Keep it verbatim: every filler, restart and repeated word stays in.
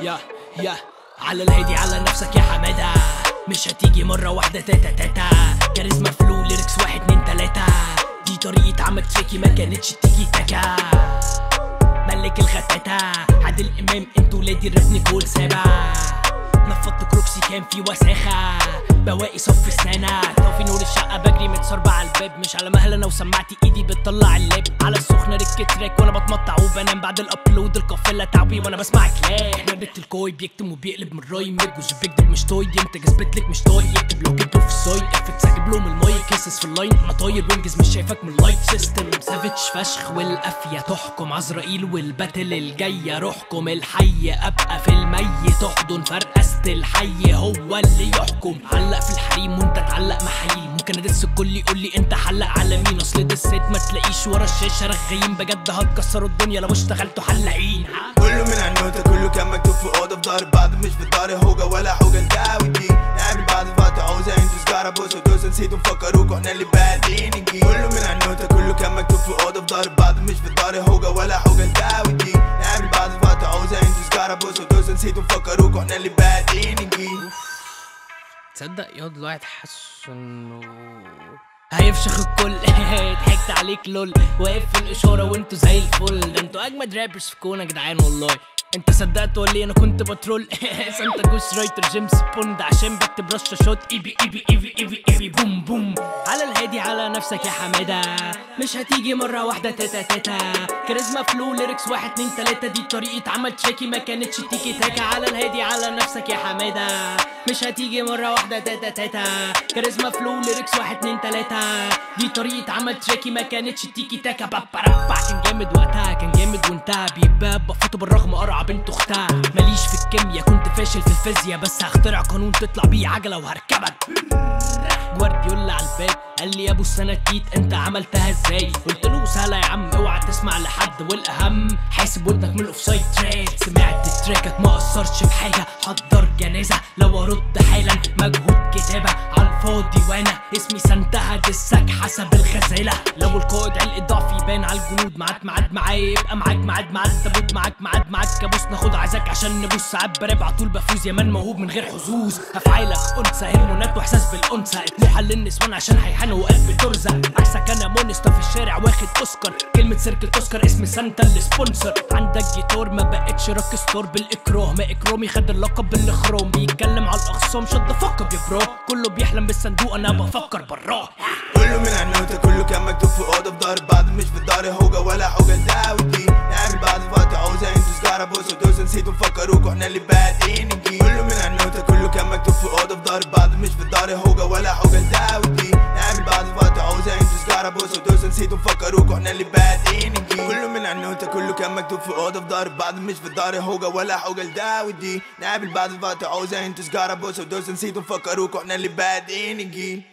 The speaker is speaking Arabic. يا يا على الهادي على نفسك يا حماده، مش هتيجي مره واحده تاتا تاتا، كاريزما فلو ليركس واحد اتنين تلاته، دي طريقه عمك تريكي ما كانتش تيجي تاكا، ملك الختاته عادل امام انت ولادي الراب نيكول سابع، نفضت كروكسي كان في وساخه بواقي صف السنه، طافي نور الشقه بجري متسربع على الباب، مش على مهله لو سمعتي ايدي بتطلع اللاب، على السخنه ركت راك وانا بتمطع وبنام بعد الابلود القافله تعبي وانا بسمع كلام، احنا بيت الكوي بيكتم وبيقلب من رايم، الجوز بيكدب مش توي انت جذبتلك مش توي، يكتب لو جبته في السايد افكس اجيب لهم المايك، كيسز في اللاين مطاير وينجز مش شايفك من اللايت سيستم، سافيتش فشخ والقافيه تحكم عزرائيل والباتل الجايه، روحكم الحي ابقى في الميت احضن فرقست الحي هو اللي يحكم، علق في الحريم وانت تعلق محاييل، ممكن ادس الكل يقول لي انت حلق على مين، اصل دسيت ما تلاقيش ورا الشاشه رغايين، بجد هتكسروا الدنيا لو اشتغلتوا حلاقين، كله من عنوته كله كان مكتوب في اوضه، في ضهر بعض مش في ضهر هوجه ولا حوجه، انت والدين نقابل بعض في وقت عاوزه، انتوا سجاره بوسه دوسه نسيتوا مفكروكوا احنا اللي بادئين نجيب، كله من عنوته كله كان مكتوب في اوضه، في ضهر بعض مش في ضهر هوجه ولا حوجه، انت والدين نقابل بعض في وقت عاوزه، انتوا سجاره بوسه دوسه نسيتوا مفكروكوا احنا اللي بادئين نجيب. تصدق يا الواحد حاسس انه هيفشخ الكل ضحكت عليك لول، واقف في الاشاره وانتوا زي الفل، ده انتوا اجمد رابرز في كون يا جدعان والله، انت صدقت ولا ايه؟ انا كنت بترول سانتا جوست رايتر جيمس بوند عشان بكتب رشه شوت ايبي ايبي ايبي ايبي ايبي بوم بوم، على الهادي على نفسك يا حماده، مش هتيجي مره واحده تاتا تاتا، كاريزما فلو ليركس واحد اتنين تلاته، دي طريقه عمل تشيكي ما كانتش تيكي تاكا، على الهادي على نفسك يا حماده، مش هتيجي مره واحده تاتا تاتا، كاريزما فلو ليركس واحد اتنين تلاته، دي طريقه عمل تشيكي ما كانتش تيكي تاكا، بابا كان جامد وقتها كان جامد وانتهى بيباب بفوته بالرغم قرع بنت اختها، ماليش في الكيمياء كنت فاشل في الفيزياء، بس هخترع قانون تطلع بيه عجله وهركبك، جوارديولا على الباب قال لي يا ابو السناتيت انت عملتها ازاي، قلت له سهله يا عم اوعى تسمع لحد، والاهم حاسب ودنك من الاوفسايد تراك، سمعت تراكك ما اثرش بحاجه، حضر جنازه لو ارد حالا، مجهود كتابه على الفاضي وانا اسمي سانتا هدسك حسب الخزيله، لو القائد علق ضعف يبان على الجنود، معاك ميعاد معايا يبقى معاك ميعاد مع التابوت، معاك ميعاد معاك كابوس ناخد عزاك عشان نبوس، ساعات براب على طول بفوز يا مان موهوب من غير حظوظ، افعالك انثى هرمونات واحساس بالانثى، اطموحه للنسوان عشان هيحنوا وقلب ترزع، عكسك انا مونستا في الشارع واخد اوسكار، كلمه سيركل اوسكار اسم سانتا السبونسر، عندك جيتار ما بقتش راك ستار بالاكراه، ما اكرامي خد اللقب بالاخرام، بيتكلم على الاخصام شد فك يا برو، كله بيحلم بالصندوق انا بفكر براه، كله من عنوته كله كان مكتوب في اوضه، في ضهر بعض مش في ضهر هوجه ولا حوجه، انت والدين نقابل بعض في وقت عاوزه، انتوا سجاره بوسه دوسه نسيتوا مفكروكوا احنا اللي بادئين نجيب، كله من عنوته كله كان مكتوب في اوضه، في ضهر بعض مش في ضهر هوجه ولا حوجه، انت والدين نقابل بعض في وقت عاوزه، انتوا سجاره بوسه دوسه نسيتوا مفكروكوا احنا اللي بادئين نجيب، كله من عنوته كله كان مكتوب في اوضه، في ضهر بعض مش في ضهر هوجه ولا حوجه، انت والدين نقابل بعض في وقت عاوزه، انتوا سجاره بوسه دوسه نسيتوا مفكروكوا احنا اللي بادئين نجيب.